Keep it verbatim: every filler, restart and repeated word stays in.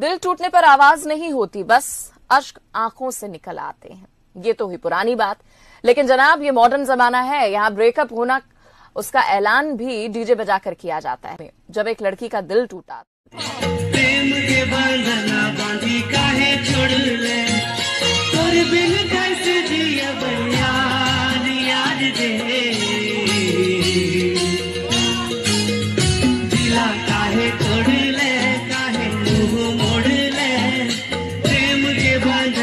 दिल टूटने पर आवाज नहीं होती, बस अश्क आंखों से निकल आते हैं। ये तो हुई पुरानी बात, लेकिन जनाब ये मॉडर्न जमाना है। यहाँ ब्रेकअप होना उसका ऐलान भी डीजे बजा कर किया जाता है। जब एक लड़की का दिल टूटा, प्रेम के बंधना बांधी काहे छोड़ ले, और बिन कैसे दिया बनिया याद दे, दिला काहे तोड़ ले, काहे तू मोड़ ले, प्रेम के बंधना।